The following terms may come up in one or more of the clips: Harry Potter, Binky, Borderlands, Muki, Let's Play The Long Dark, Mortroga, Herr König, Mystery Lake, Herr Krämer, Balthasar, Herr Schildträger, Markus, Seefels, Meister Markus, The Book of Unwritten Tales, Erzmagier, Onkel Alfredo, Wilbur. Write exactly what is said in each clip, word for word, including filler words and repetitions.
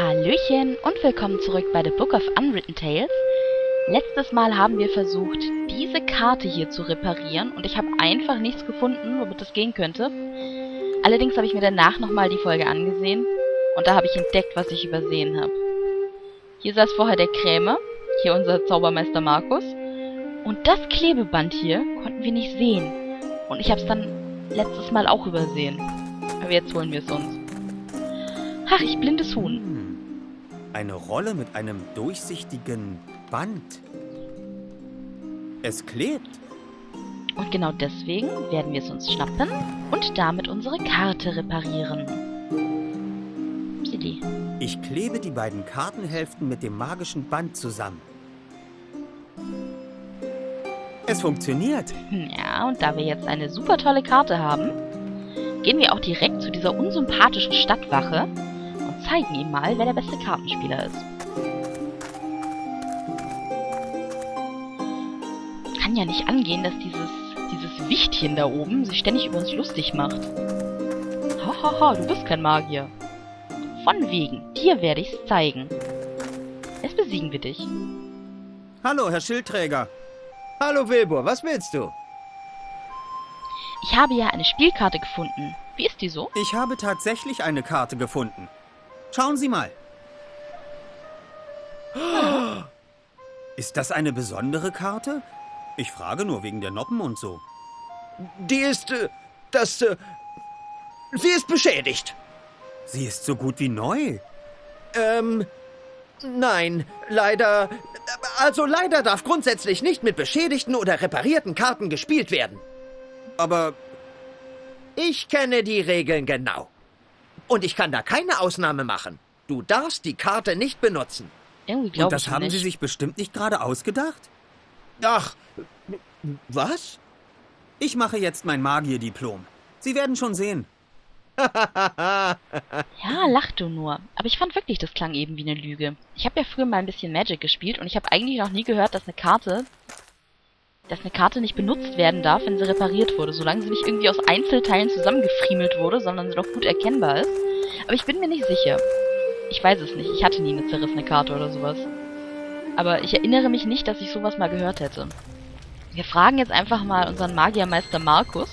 Hallöchen und willkommen zurück bei The Book of Unwritten Tales. Letztes Mal haben wir versucht, diese Karte hier zu reparieren und ich habe einfach nichts gefunden, womit das gehen könnte. Allerdings habe ich mir danach nochmal die Folge angesehen und da habe ich entdeckt, was ich übersehen habe. Hier saß vorher der Krämer, hier unser Zaubermeister Markus, und das Klebeband hier konnten wir nicht sehen und ich habe es dann letztes Mal auch übersehen. Aber jetzt holen wir es uns. Ach, ich blindes Huhn. Eine Rolle mit einem durchsichtigen Band. Es klebt. Und genau deswegen werden wir es uns schnappen und damit unsere Karte reparieren. Upsidi. Ich klebe die beiden Kartenhälften mit dem magischen Band zusammen. Es funktioniert. Ja, und da wir jetzt eine super tolle Karte haben, gehen wir auch direkt zu dieser unsympathischen Stadtwache. Zeigen ihm mal, wer der beste Kartenspieler ist. Kann ja nicht angehen, dass dieses, dieses Wichtchen da oben sich ständig über uns lustig macht. Hahaha, ha, ha, du bist kein Magier. Von wegen, dir werde ich's zeigen. Erst besiegen wir dich. Hallo, Herr Schildträger. Hallo, Wilbur, was willst du? Ich habe ja eine Spielkarte gefunden. Wie ist die so? Ich habe tatsächlich eine Karte gefunden. Schauen Sie mal. Ist das eine besondere Karte? Ich frage nur wegen der Noppen und so. Die ist, äh, das, äh, sie ist beschädigt. Sie ist so gut wie neu. Ähm, nein, leider, also leider darf grundsätzlich nicht mit beschädigten oder reparierten Karten gespielt werden. Aber ich kenne die Regeln genau. Und ich kann da keine Ausnahme machen. Du darfst die Karte nicht benutzen. Irgendwie glaube ich nicht. Und das haben Sie sich bestimmt nicht gerade ausgedacht? Ach, was? Ich mache jetzt mein Magier-Diplom. Sie werden schon sehen. Ja, lach du nur. Aber ich fand wirklich, das klang eben wie eine Lüge. Ich habe ja früher mal ein bisschen Magic gespielt und ich habe eigentlich noch nie gehört, dass eine Karte... dass eine Karte nicht benutzt werden darf, wenn sie repariert wurde, solange sie nicht irgendwie aus Einzelteilen zusammengefriemelt wurde, sondern sie noch gut erkennbar ist. Aber ich bin mir nicht sicher. Ich weiß es nicht. Ich hatte nie eine zerrissene Karte oder sowas. Aber ich erinnere mich nicht, dass ich sowas mal gehört hätte. Wir fragen jetzt einfach mal unseren Magiermeister Markus,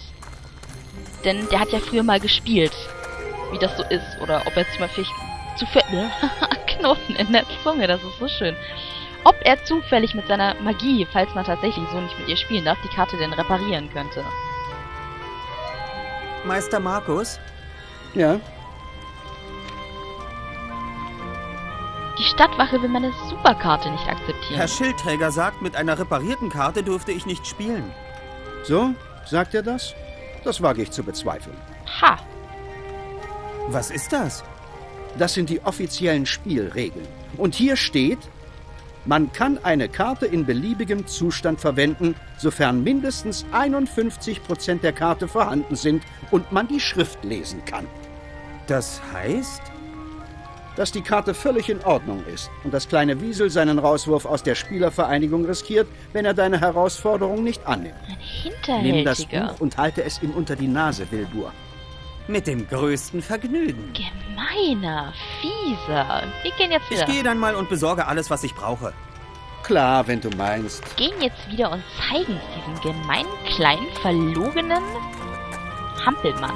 denn der hat ja früher mal gespielt, wie das so ist, oder ob er zufällig... Knoten in der Zunge, das ist so schön. Ob er zufällig mit seiner Magie, falls man tatsächlich so nicht mit ihr spielen darf, die Karte denn reparieren könnte. Meister Markus? Ja? Die Stadtwache will meine Superkarte nicht akzeptieren. Herr Schildträger sagt, mit einer reparierten Karte dürfte ich nicht spielen. So? Sagt er das? Das wage ich zu bezweifeln. Ha! Was ist das? Das sind die offiziellen Spielregeln. Und hier steht... Man kann eine Karte in beliebigem Zustand verwenden, sofern mindestens einundfünfzig Prozent der Karte vorhanden sind und man die Schrift lesen kann. Das heißt? Dass die Karte völlig in Ordnung ist und das kleine Wiesel seinen Rauswurf aus der Spielervereinigung riskiert, wenn er deine Herausforderung nicht annimmt. Ein Hinterhältiger. Nimm das Buch und halte es ihm unter die Nase, Wilbur. Mit dem größten Vergnügen. Gemeiner, fieser. Wir gehen jetzt wieder. Ich gehe dann mal und besorge alles, was ich brauche. Klar, wenn du meinst. Wir gehen jetzt wieder und zeigen es diesem gemeinen, kleinen, verlogenen Hampelmann.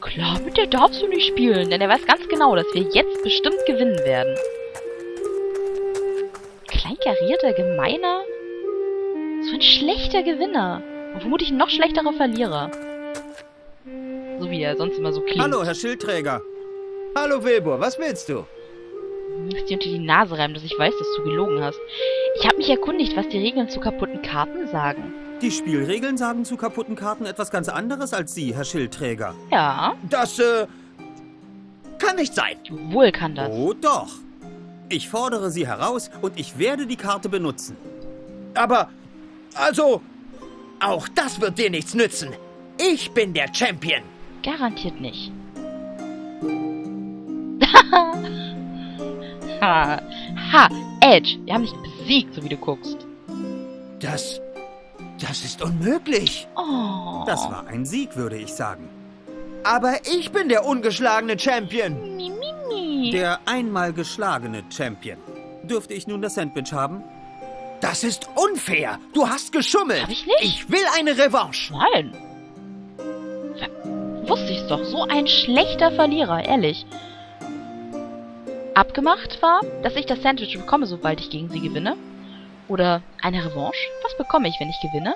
Klar, mit der darfst du nicht spielen, denn er weiß ganz genau, dass wir jetzt bestimmt gewinnen werden. Kleinkarierter, gemeiner. So ein schlechter Gewinner. Und vermutlich ein noch schlechterer Verlierer. So wie er sonst immer so klingt. Hallo, Herr Schildträger. Hallo, Wilbur, was willst du? Du musst dir unter die Nase reiben, dass ich weiß, dass du gelogen hast. Ich habe mich erkundigt, was die Regeln zu kaputten Karten sagen. Die Spielregeln sagen zu kaputten Karten etwas ganz anderes als Sie, Herr Schildträger. Ja. Das, äh, kann nicht sein. Wohl kann das. Oh, doch. Ich fordere Sie heraus und ich werde die Karte benutzen. Aber, also... Auch das wird dir nichts nützen. Ich bin der Champion. Garantiert nicht. Ha, ha, Edge, wir haben dich besiegt, so wie du guckst. Das, das ist unmöglich. Oh. Das war ein Sieg, würde ich sagen. Aber ich bin der ungeschlagene Champion. Mi, mi, mi. Der einmal geschlagene Champion. Dürfte ich nun das Sandwich haben? Das ist unfair. Du hast geschummelt. Hab ich nicht? Ich will eine Revanche. Nein. Ja, wusste ich's doch. So ein schlechter Verlierer, ehrlich. Abgemacht war, dass ich das Sandwich bekomme, sobald ich gegen sie gewinne. Oder eine Revanche. Was bekomme ich, wenn ich gewinne?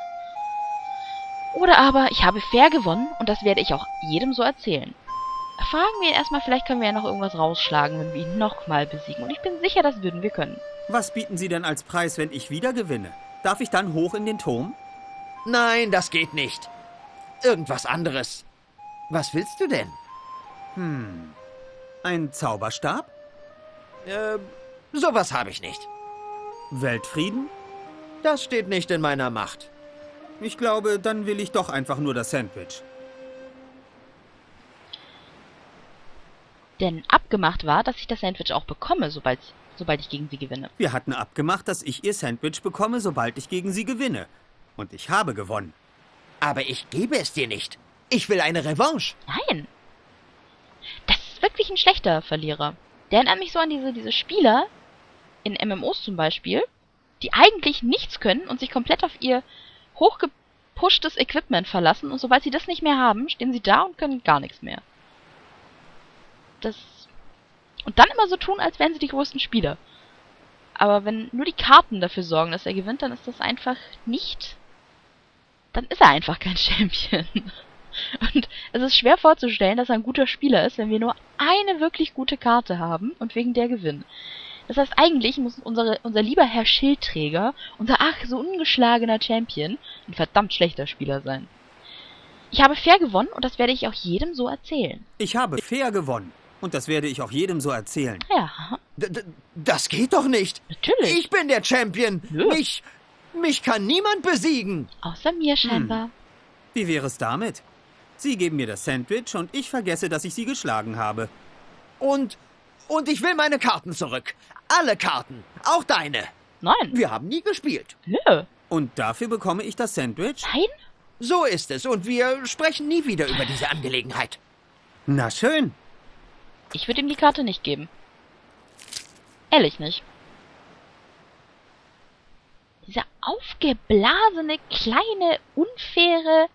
Oder aber, ich habe fair gewonnen und das werde ich auch jedem so erzählen. Fragen wir ihn erstmal, vielleicht können wir ja noch irgendwas rausschlagen, wenn wir ihn nochmal besiegen. Und ich bin sicher, das würden wir können. Was bieten Sie denn als Preis, wenn ich wieder gewinne? Darf ich dann hoch in den Turm? Nein, das geht nicht. Irgendwas anderes. Was willst du denn? Hm, ein Zauberstab? Äh, sowas habe ich nicht. Weltfrieden? Das steht nicht in meiner Macht. Ich glaube, dann will ich doch einfach nur das Sandwich. Denn abgemacht war, dass ich das Sandwich auch bekomme, sobald, sobald ich gegen sie gewinne. Wir hatten abgemacht, dass ich ihr Sandwich bekomme, sobald ich gegen sie gewinne. Und ich habe gewonnen. Aber ich gebe es dir nicht. Ich will eine Revanche. Nein. Das ist wirklich ein schlechter Verlierer. Der erinnert mich so an diese, diese Spieler, in M M Os zum Beispiel, die eigentlich nichts können und sich komplett auf ihr hochgepushtes Equipment verlassen, und sobald sie das nicht mehr haben, stehen sie da und können gar nichts mehr. Das... Und dann immer so tun, als wären sie die größten Spieler. Aber wenn nur die Karten dafür sorgen, dass er gewinnt, dann ist das einfach nicht... Dann ist er einfach kein Champion. Und es ist schwer vorzustellen, dass er ein guter Spieler ist, wenn wir nur eine wirklich gute Karte haben und wegen der gewinnen. Das heißt, eigentlich muss unsere, unser lieber Herr Schildträger, unser ach so ungeschlagener Champion, ein verdammt schlechter Spieler sein. Ich habe fair gewonnen und das werde ich auch jedem so erzählen. Ich habe fair gewonnen und das werde ich auch jedem so erzählen. Ja. D- das geht doch nicht. Natürlich. Ich bin der Champion. Ja. Mich, mich kann niemand besiegen. Außer mir scheinbar. Hm. Wie wäre es damit? Sie geben mir das Sandwich und ich vergesse, dass ich Sie geschlagen habe. Und... Und ich will meine Karten zurück. Alle Karten. Auch deine. Nein. Wir haben nie gespielt. Ja. Und dafür bekomme ich das Sandwich? Nein. So ist es. Und wir sprechen nie wieder über diese Angelegenheit. Na schön. Ich würde ihm die Karte nicht geben. Ehrlich nicht. Dieser aufgeblasene, kleine, unfaire...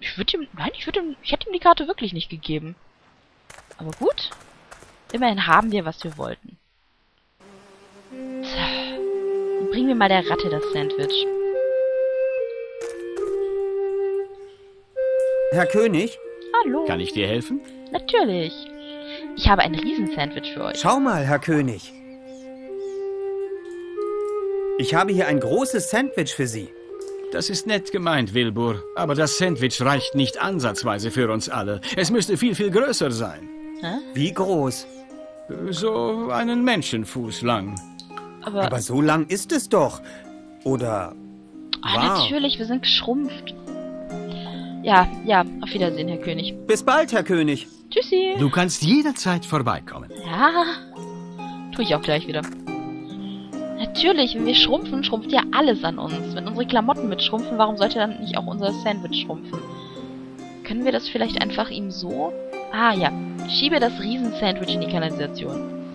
Ich würde ihm... Nein, ich würde ihm... Ich hätte ihm die Karte wirklich nicht gegeben. Aber gut... Immerhin haben wir, was wir wollten. Tja. Bringen wir mal der Ratte das Sandwich. Herr König? Hallo. Kann ich dir helfen? Natürlich. Ich habe ein Riesensandwich für euch. Schau mal, Herr König. Ich habe hier ein großes Sandwich für Sie. Das ist nett gemeint, Wilbur. Aber das Sandwich reicht nicht ansatzweise für uns alle. Es müsste viel, viel größer sein. Hä? Wie groß? So einen Menschenfuß lang. Aber, Aber so lang ist es doch. Oder... Ach, wow. Natürlich, wir sind geschrumpft. Ja, ja, auf Wiedersehen, Herr König. Bis bald, Herr König. Tschüssi. Du kannst jederzeit vorbeikommen. Ja, tue ich auch gleich wieder. Natürlich, wenn wir schrumpfen, schrumpft ja alles an uns. Wenn unsere Klamotten mitschrumpfen, warum sollte dann nicht auch unser Sandwich schrumpfen? Können wir das vielleicht einfach ihm so... Ah ja, schiebe das Riesensandwich in die Kanalisation.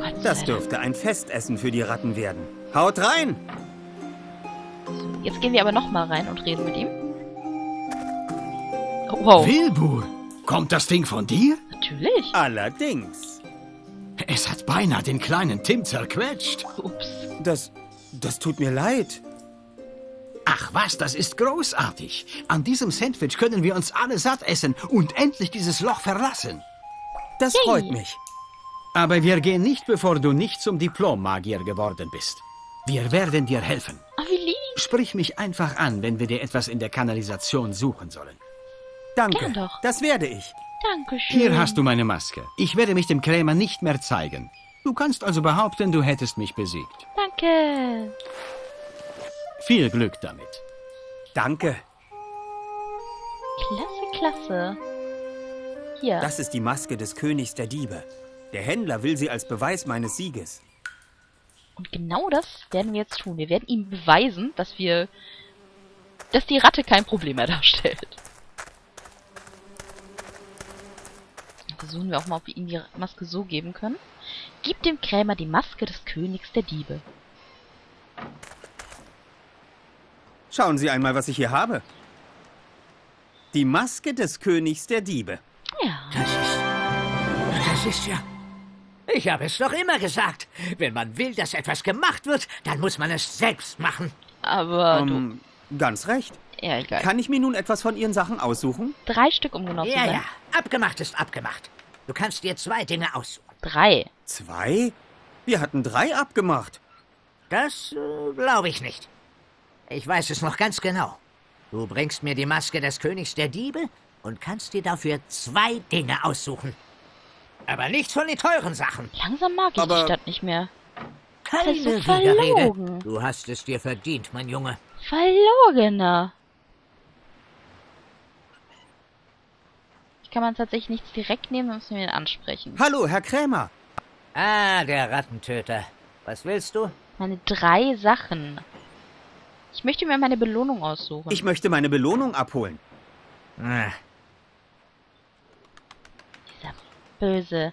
Gott sei Dank. Dürfte ein Festessen für die Ratten werden. Haut rein! So, jetzt gehen wir aber nochmal rein und reden mit ihm. Oh, wow. Wilbur, kommt das Ding von dir? Natürlich. Allerdings. Es hat beinahe den kleinen Tim zerquetscht. Ups. Das, das tut mir leid. Ach was, das ist großartig. An diesem Sandwich können wir uns alle satt essen und endlich dieses Loch verlassen. Das Yay. Freut mich. Aber wir gehen nicht, bevor du nicht zum Diplom-Magier geworden bist. Wir werden dir helfen. Oh, wie lieb. Sprich mich einfach an, wenn wir dir etwas in der Kanalisation suchen sollen. Danke, doch. Das werde ich. Dankeschön. Hier hast du meine Maske. Ich werde mich dem Krämer nicht mehr zeigen. Du kannst also behaupten, du hättest mich besiegt. Danke. Viel Glück damit. Danke. Klasse, klasse. Hier. Das ist die Maske des Königs der Diebe. Der Händler will sie als Beweis meines Sieges. Und genau das werden wir jetzt tun. Wir werden ihm beweisen, dass wir... dass die Ratte kein Problem mehr darstellt. versuchen wir auch mal, ob wir ihm die Maske so geben können. Gib dem Krämer die Maske des Königs der Diebe. Schauen Sie einmal, was ich hier habe. Die Maske des Königs der Diebe. Ja. Das ist... Das ist ja... Ich habe es doch immer gesagt. Wenn man will, dass etwas gemacht wird, dann muss man es selbst machen. Aber um, du... Ganz recht. Ja, egal. Kann ich mir nun etwas von Ihren Sachen aussuchen? Drei Stück, um genau zu sein. Ja, ja. Abgemacht ist abgemacht. Du kannst dir zwei Dinge aussuchen. Drei. Zwei? Wir hatten drei abgemacht. Das äh, glaube ich nicht. Ich weiß es noch ganz genau. Du bringst mir die Maske des Königs der Diebe und kannst dir dafür zwei Dinge aussuchen. Aber nicht von den teuren Sachen. Langsam mag ich die Stadt nicht mehr. Keine Widerrede. Du hast es dir verdient, mein Junge. Verlogener. Ich kann man tatsächlich nichts direkt nehmen, dann müssen wir ihn ansprechen. Hallo, Herr Krämer. Ah, der Rattentöter. Was willst du? Meine drei Sachen. Ich möchte mir meine Belohnung aussuchen. Ich möchte meine Belohnung abholen. Ah. Dieser Böse.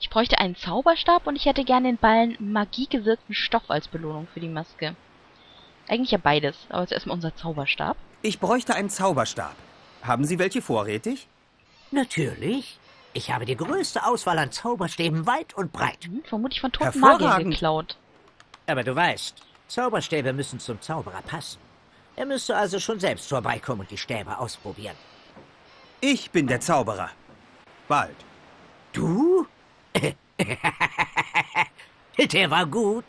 Ich bräuchte einen Zauberstab und ich hätte gerne den Ballen magiegewirkten Stoff als Belohnung für die Maske. Eigentlich ja beides, aber jetzt erstmal unser Zauberstab. Ich bräuchte einen Zauberstab. Haben Sie welche vorrätig? Natürlich. Ich habe die größte Auswahl an Zauberstäben weit und breit. Hm, vermutlich von toten Magiern geklaut. Aber du weißt, Zauberstäbe müssen zum Zauberer passen. Er müsste also schon selbst vorbeikommen und die Stäbe ausprobieren. Ich bin der Zauberer. Bald. Du? Der war gut.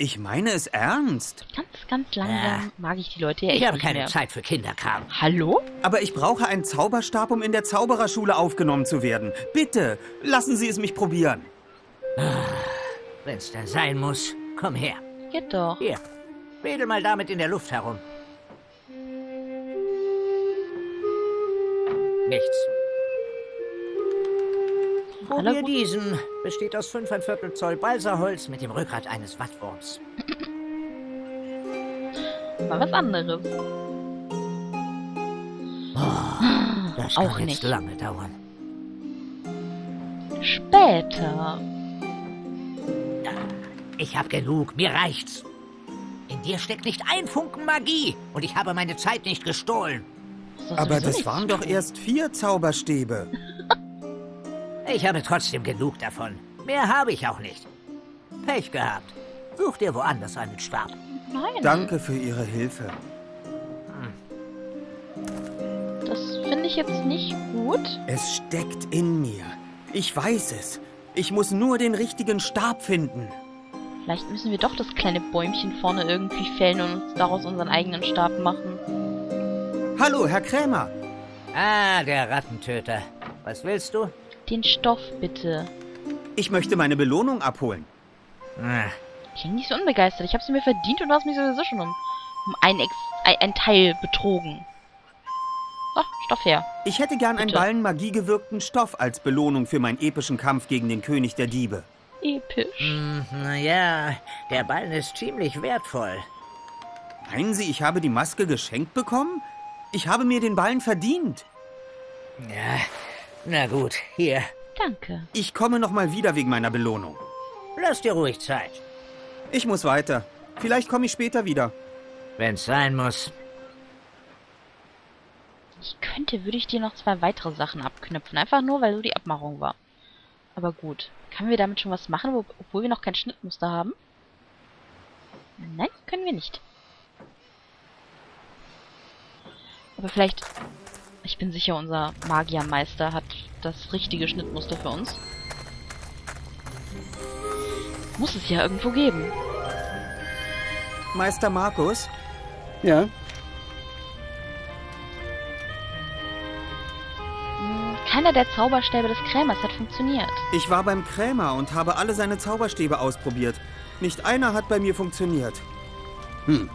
Ich meine es ernst. Ganz, ganz langsam ja. mag ich die Leute ja echt. Ich habe nicht keine mehr. Zeit für Kinderkram. Hallo? Aber ich brauche einen Zauberstab, um in der Zaubererschule aufgenommen zu werden. Bitte, lassen Sie es mich probieren. Wenn es dann sein muss, komm her. Geht doch. Hier, wedel mal damit in der Luft herum. Nichts. Probier diesen. Besteht aus fünf Komma fünf Zoll Balsaholz mit dem Rückgrat eines Wattwurms. Mal was anderes. Oh, das kann auch jetzt nicht lange dauern. Später. Ich hab genug. Mir reicht's. In dir steckt nicht ein Funken Magie. Und ich habe meine Zeit nicht gestohlen. Das Aber das waren doch erst vier Zauberstäbe. Ich habe trotzdem genug davon. Mehr habe ich auch nicht. Pech gehabt. Such dir woanders einen Stab. Nein. Danke für Ihre Hilfe. Hm. Das finde ich jetzt nicht gut. Es steckt in mir. Ich weiß es. Ich muss nur den richtigen Stab finden. Vielleicht müssen wir doch das kleine Bäumchen vorne irgendwie fällen und uns daraus unseren eigenen Stab machen. Hallo, Herr Krämer. Ah, der Rattentöter. Was willst du? Den Stoff, bitte. Ich möchte meine Belohnung abholen. Ich bin nicht so unbegeistert. Ich habe sie mir verdient und du hast mich sowieso schon um, um einen, Ex einen Teil betrogen. So, Stoff her. Ich hätte gern bitte. einen Ballen magiegewirkten Stoff als Belohnung für meinen epischen Kampf gegen den König der Diebe. Episch? Hm, naja, der Ballen ist ziemlich wertvoll. Meinen Sie, ich habe die Maske geschenkt bekommen? Ich habe mir den Ballen verdient. Ja... Na gut, hier. Danke. Ich komme noch mal wieder wegen meiner Belohnung. Lass dir ruhig Zeit. Ich muss weiter. Vielleicht komme ich später wieder. Wenn's sein muss. Ich könnte, würde ich dir noch zwei weitere Sachen abknöpfen. Einfach nur, weil so die Abmachung war. Aber gut. Können wir damit schon was machen, obwohl wir noch kein Schnittmuster haben? Nein, können wir nicht. Aber vielleicht... Ich bin sicher, unser Magiermeister hat das richtige Schnittmuster für uns. Muss es ja irgendwo geben. Meister Markus? Ja? Keiner der Zauberstäbe des Krämers hat funktioniert. Ich war beim Krämer und habe alle seine Zauberstäbe ausprobiert. Nicht einer hat bei mir funktioniert. Hm.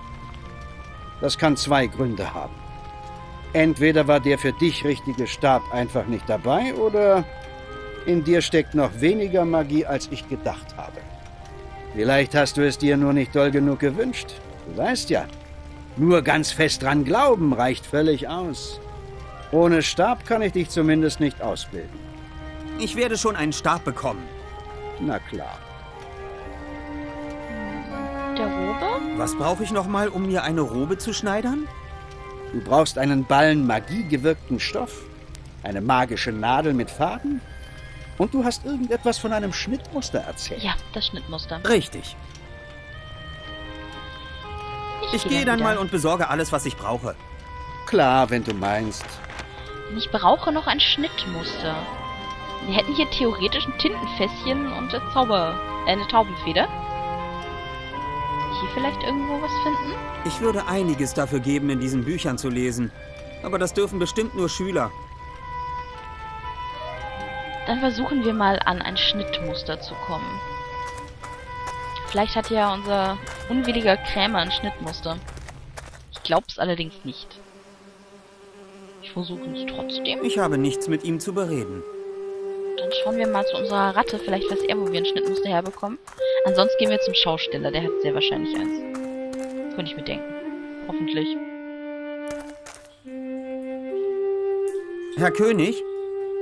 Das kann zwei Gründe haben. Entweder war der für dich richtige Stab einfach nicht dabei, oder in dir steckt noch weniger Magie, als ich gedacht habe. Vielleicht hast du es dir nur nicht doll genug gewünscht. Du weißt ja, nur ganz fest dran glauben reicht völlig aus. Ohne Stab kann ich dich zumindest nicht ausbilden. Ich werde schon einen Stab bekommen. Na klar. Der Robe? Was brauche ich nochmal, um mir eine Robe zu schneidern? Du brauchst einen Ballen magiegewirkten Stoff, eine magische Nadel mit Faden und du hast irgendetwas von einem Schnittmuster erzählt. Ja, das Schnittmuster. Richtig. Ich, ich gehe, gehe dann wieder mal und besorge alles, was ich brauche. Klar, wenn du meinst. Ich brauche noch ein Schnittmuster. Wir hätten hier theoretisch ein Tintenfässchen und eine, Zauber, äh, eine Taubenfeder. Hier vielleicht irgendwo was finden? Ich würde einiges dafür geben, in diesen Büchern zu lesen. Aber das dürfen bestimmt nur Schüler. Dann versuchen wir mal, an ein Schnittmuster zu kommen. Vielleicht hat ja unser unwilliger Krämer ein Schnittmuster. Ich glaub's allerdings nicht. Ich versuche es trotzdem. Ich habe nichts mit ihm zu bereden. Dann schauen wir mal zu unserer Ratte. Vielleicht weiß er, wo wir ein Schnittmuster herbekommen. Ansonsten gehen wir zum Schausteller. Der hat sehr wahrscheinlich eins. Könnte ich mir denken. Hoffentlich. Herr König?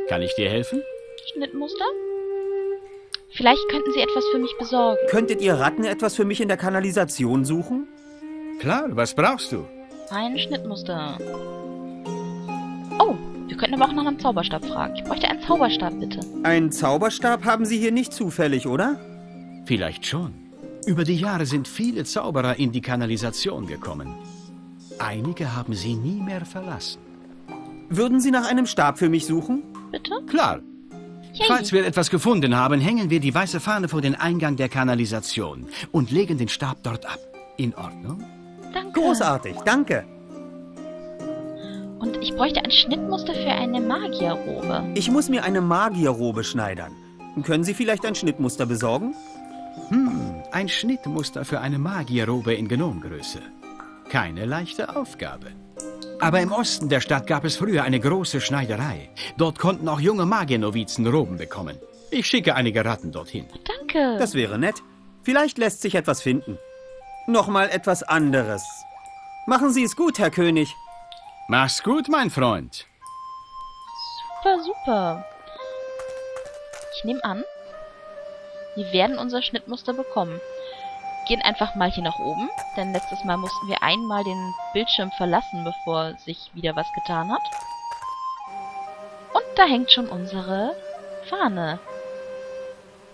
Kann ich dir helfen? Schnittmuster? Vielleicht könnten Sie etwas für mich besorgen. Könntet ihr Ratten etwas für mich in der Kanalisation suchen? Klar, was brauchst du? Ein Schnittmuster. Oh, wir könnten aber auch nach einem Zauberstab fragen. Ich bräuchte einen Zauberstab, bitte. Einen Zauberstab haben Sie hier nicht zufällig, oder? Vielleicht schon. Über die Jahre sind viele Zauberer in die Kanalisation gekommen. Einige haben sie nie mehr verlassen. Würden Sie nach einem Stab für mich suchen? Bitte? Klar. Yay. Falls wir etwas gefunden haben, hängen wir die weiße Fahne vor den Eingang der Kanalisation und legen den Stab dort ab. In Ordnung? Danke. Großartig, danke. Und ich bräuchte ein Schnittmuster für eine Magierrobe. Ich muss mir eine Magierrobe schneidern. Können Sie vielleicht ein Schnittmuster besorgen? Hm, ein Schnittmuster für eine Magierrobe in Genomgröße. Keine leichte Aufgabe. Aber im Osten der Stadt gab es früher eine große Schneiderei. Dort konnten auch junge Magiernovizen Roben bekommen. Ich schicke einige Ratten dorthin. Danke. Das wäre nett. Vielleicht lässt sich etwas finden. Nochmal etwas anderes. Machen Sie es gut, Herr König. Mach's gut, mein Freund. Super, super. Ich nehme an, wir werden unser Schnittmuster bekommen. Gehen einfach mal hier nach oben, denn letztes Mal mussten wir einmal den Bildschirm verlassen, bevor sich wieder was getan hat. Und da hängt schon unsere Fahne.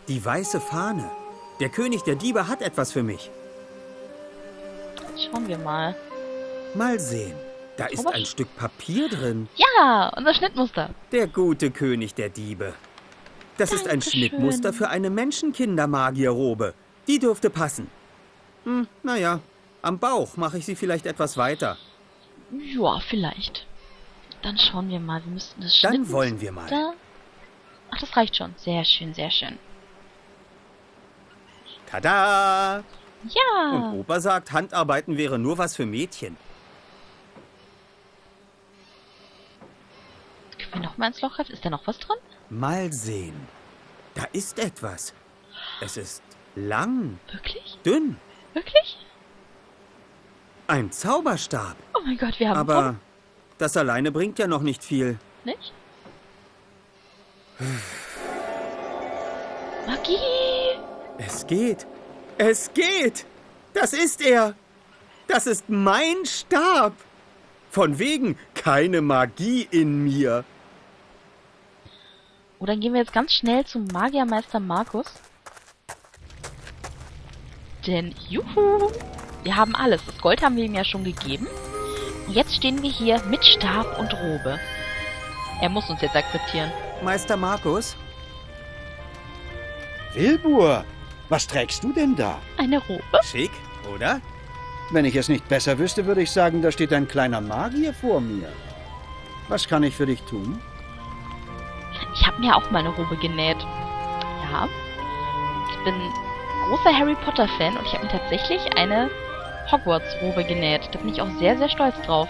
Die weiße Fahne. Der König der Diebe hat etwas für mich. Schauen wir mal. Mal sehen. Da ist ein Stück Papier drin. Ja, unser Schnittmuster. Der gute König der Diebe. Das Dankeschön. Ist ein Schnittmuster für eine Menschenkindermagierrobe. Die dürfte passen. Hm, naja, am Bauch mache ich sie vielleicht etwas weiter. Ja, vielleicht. Dann schauen wir mal. Wir müssten das Schnittmuster... Dann wollen wir mal. Ach, das reicht schon. Sehr schön, sehr schön. Tada! Ja! Und Opa sagt, Handarbeiten wäre nur was für Mädchen. Können wir nochmal ins Loch greifen? Ist da noch was drin? Mal sehen. Da ist etwas. Es ist... lang. Wirklich? Dünn. Wirklich? Ein Zauberstab. Oh mein Gott, wir haben... Aber Proben. Das alleine bringt ja noch nicht viel. Nicht? Magie! Es geht. Es geht! Das ist er! Das ist mein Stab! Von wegen keine Magie in mir. Oh, dann gehen wir jetzt ganz schnell zum Magiermeister Markus. Denn, juhu, wir haben alles. Das Gold haben wir ihm ja schon gegeben. Und jetzt stehen wir hier mit Stab und Robe. Er muss uns jetzt akzeptieren. Meister Markus? Wilbur, was trägst du denn da? Eine Robe. Schick, oder? Wenn ich es nicht besser wüsste, würde ich sagen, da steht ein kleiner Magier vor mir. Was kann ich für dich tun? Ich habe mir auch meine Robe genäht. Ja, ich bin... großer Harry Potter Fan und ich habe mir tatsächlich eine Hogwarts-Robe genäht. Da bin ich auch sehr, sehr stolz drauf.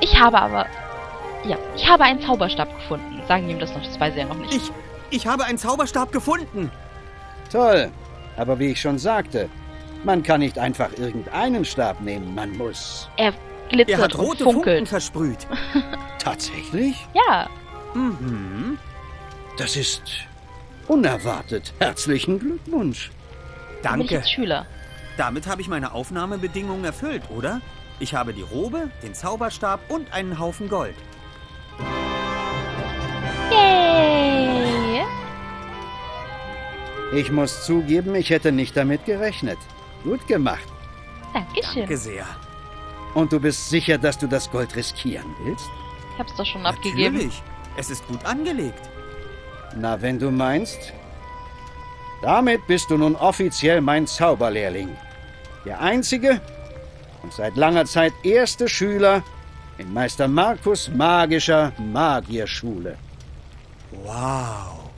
Ich habe aber... Ja, ich habe einen Zauberstab gefunden. Sagen wir ihm das noch, das weiß er noch nicht. Ich, ich habe einen Zauberstab gefunden. Toll. Aber wie ich schon sagte, man kann nicht einfach irgendeinen Stab nehmen. Man muss... Er glitzert und funkelt. Er hat rote Funken versprüht. Tatsächlich? Ja. Mhm. Das ist unerwartet. Herzlichen Glückwunsch. Danke. Bin ich jetzt Schüler? Damit habe ich meine Aufnahmebedingungen erfüllt, oder? Ich habe die Robe, den Zauberstab und einen Haufen Gold. Yay! Ich muss zugeben, ich hätte nicht damit gerechnet. Gut gemacht. Dankeschön. Danke sehr. Und du bist sicher, dass du das Gold riskieren willst? Ich hab's doch schon Natürlich. abgegeben. Natürlich. Es ist gut angelegt. Na, wenn du meinst. Damit bist du nun offiziell mein Zauberlehrling. Der einzige und seit langer Zeit erste Schüler in Meister Markus magischer Magierschule. Wow.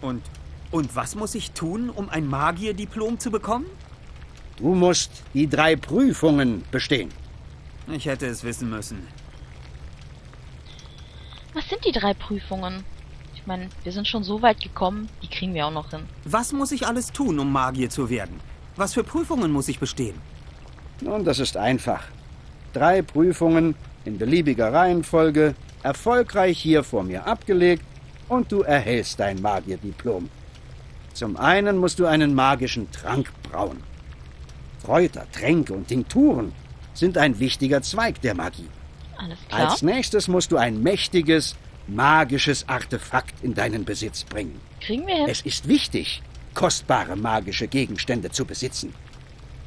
Und, und was muss ich tun, um ein Magierdiplom zu bekommen? Du musst die drei Prüfungen bestehen. Ich hätte es wissen müssen. Was sind die drei Prüfungen? Ich meine, wir sind schon so weit gekommen, die kriegen wir auch noch hin. Was muss ich alles tun, um Magier zu werden? Was für Prüfungen muss ich bestehen? Nun, das ist einfach. Drei Prüfungen in beliebiger Reihenfolge, erfolgreich hier vor mir abgelegt und du erhältst dein Magierdiplom. Zum einen musst du einen magischen Trank brauen. Kräuter, Tränke und Tinkturen sind ein wichtiger Zweig der Magie. Alles klar. Als nächstes musst du ein mächtiges, magisches Artefakt in deinen Besitz bringen. Kriegen wir hin. Es ist wichtig, kostbare magische Gegenstände zu besitzen.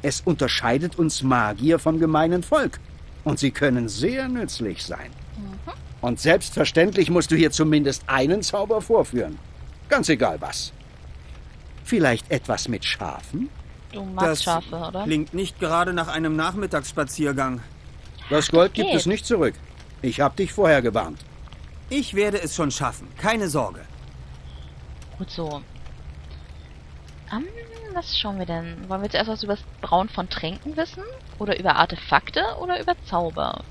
Es unterscheidet uns Magier vom gemeinen Volk und sie können sehr nützlich sein. Mhm. Und selbstverständlich musst du hier zumindest einen Zauber vorführen. Ganz egal was. Vielleicht etwas mit Schafen? Du magst Schafe, oder? Das klingt nicht gerade nach einem Nachmittagsspaziergang. Das Gold gibt es nicht zurück. Ich habe dich vorher gewarnt. Ich werde es schon schaffen. Keine Sorge. Gut so. Um, was schauen wir denn? Wollen wir zuerst was über das Brauen von Tränken wissen? Oder über Artefakte? Oder über Zauber?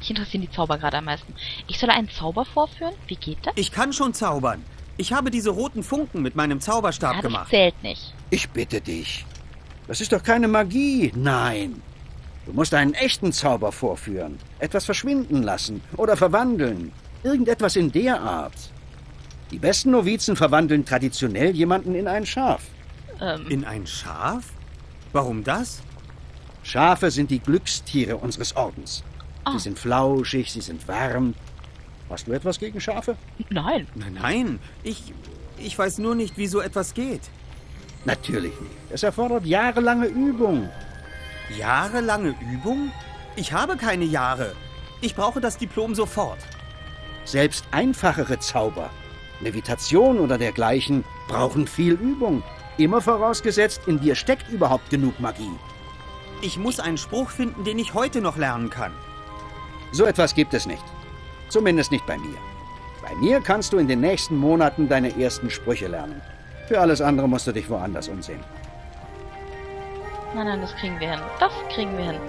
Mich interessieren die Zauber gerade am meisten. Ich soll einen Zauber vorführen? Wie geht das? Ich kann schon zaubern. Ich habe diese roten Funken mit meinem Zauberstab ja, gemacht. Das zählt nicht. Ich bitte dich. Das ist doch keine Magie. Nein. Du musst einen echten Zauber vorführen, etwas verschwinden lassen oder verwandeln. Irgendetwas in der Art. Die besten Novizen verwandeln traditionell jemanden in ein Schaf. Ähm. In ein Schaf? Warum das? Schafe sind die Glückstiere unseres Ordens. Ah. Sie sind flauschig, sie sind warm. Hast du etwas gegen Schafe? Nein. Nein, nein. Ich, ich weiß nur nicht, wie so etwas geht. Natürlich nicht. Es erfordert jahrelange Übung. Jahrelange Übung? Ich habe keine Jahre. Ich brauche das Diplom sofort. Selbst einfachere Zauber, Levitation oder dergleichen, brauchen viel Übung. Immer vorausgesetzt, in dir steckt überhaupt genug Magie. Ich muss einen Spruch finden, den ich heute noch lernen kann. So etwas gibt es nicht. Zumindest nicht bei mir. Bei mir kannst du in den nächsten Monaten deine ersten Sprüche lernen. Für alles andere musst du dich woanders umsehen. Nein, nein, das kriegen wir hin. Das kriegen wir hin.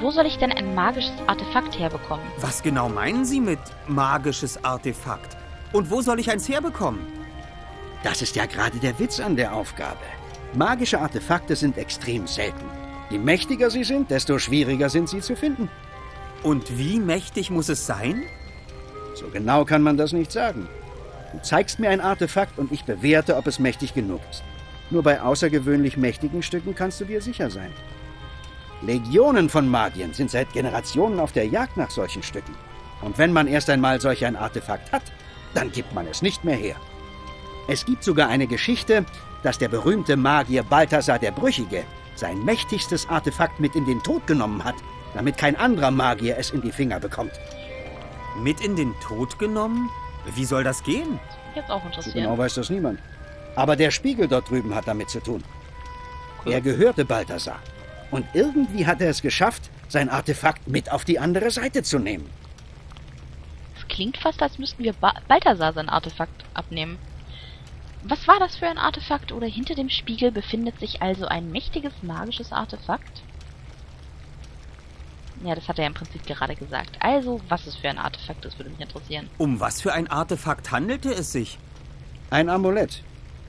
Wo soll ich denn ein magisches Artefakt herbekommen? Was genau meinen Sie mit magisches Artefakt? Und wo soll ich eins herbekommen? Das ist ja gerade der Witz an der Aufgabe. Magische Artefakte sind extrem selten. Je mächtiger sie sind, desto schwieriger sind sie zu finden. Und wie mächtig muss es sein? So genau kann man das nicht sagen. Du zeigst mir ein Artefakt und ich bewerte, ob es mächtig genug ist. Nur bei außergewöhnlich mächtigen Stücken kannst du dir sicher sein. Legionen von Magiern sind seit Generationen auf der Jagd nach solchen Stücken. Und wenn man erst einmal solch ein Artefakt hat, dann gibt man es nicht mehr her. Es gibt sogar eine Geschichte, dass der berühmte Magier Balthasar der Brüchige sein mächtigstes Artefakt mit in den Tod genommen hat, damit kein anderer Magier es in die Finger bekommt. Mit in den Tod genommen? Wie soll das gehen? Jetzt auch interessiert. So genau weiß das niemand. Aber der Spiegel dort drüben hat damit zu tun. Cool. Er gehörte Balthasar. Und irgendwie hat er es geschafft, sein Artefakt mit auf die andere Seite zu nehmen. Das klingt fast, als müssten wir ba- Balthasar sein Artefakt abnehmen. Was war das für ein Artefakt? Oder hinter dem Spiegel befindet sich also ein mächtiges magisches Artefakt? Ja, das hat er im Prinzip gerade gesagt. Also, was es für ein Artefakt ist, würde mich interessieren. Um was für ein Artefakt handelte es sich? Ein Amulett.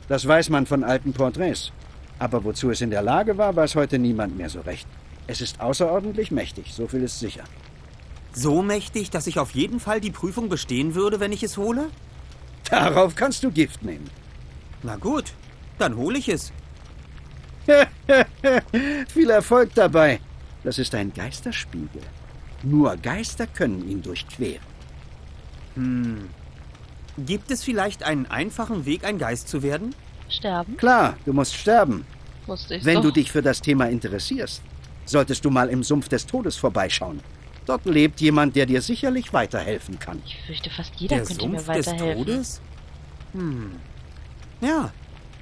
Das weiß man von alten Porträts. Aber wozu es in der Lage war, weiß heute niemand mehr so recht. Es ist außerordentlich mächtig, so viel ist sicher. So mächtig, dass ich auf jeden Fall die Prüfung bestehen würde, wenn ich es hole? Darauf kannst du Gift nehmen. Na gut, dann hole ich es. Viel Erfolg dabei. Das ist ein Geisterspiegel. Nur Geister können ihn durchqueren. Hm. Gibt es vielleicht einen einfachen Weg, ein Geist zu werden? Sterben? Klar, du musst sterben. Musste ich doch. Wenn du dich für das Thema interessierst, solltest du mal im Sumpf des Todes vorbeischauen. Dort lebt jemand, der dir sicherlich weiterhelfen kann. Ich fürchte, fast jeder der könnte Sumpf mir weiterhelfen. Der Sumpf des Todes? Hm. Ja,